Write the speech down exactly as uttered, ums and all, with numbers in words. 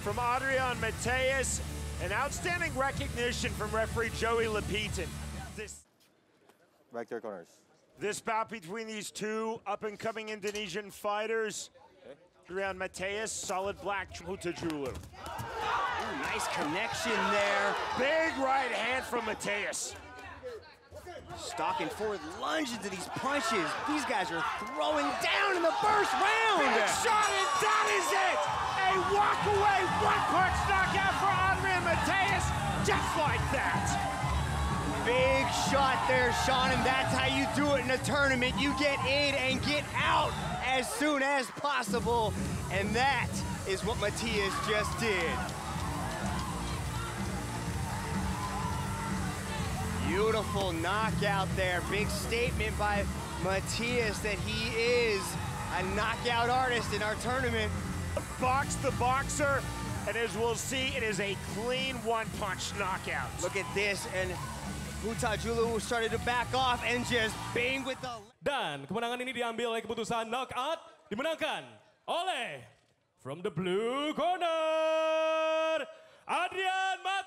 from Adrian Mattheis and outstanding recognition from referee Joey Lapitan. This Back to your corners. This bout between these two up-and-coming Indonesian fighters. Adrian Mattheis, solid black, Hutajulu. Ooh, nice connection there. Big right hand from Mattheis. Stalking forward lunge into these punches. These guys are throwing down in the first round. Big shot, and that is it. A walk-away one-punch knockout for Adrian Mattheis, just like that. Big shot there, Sean, and that's how you do it in a tournament. You get in and get out as soon as possible, and that is what Mattheis just did. Beautiful knockout there. Big statement by Mattheis that he is a knockout artist in our tournament. Box the boxer, and as we'll see, it is a clean one-punch knockout. Look at this, and Hutajulu started to back off and just bang with the... Dan kemenangan ini diambil oleh keputusan knockout, dimenangkan oleh, from the blue corner, Adrian Mattheis.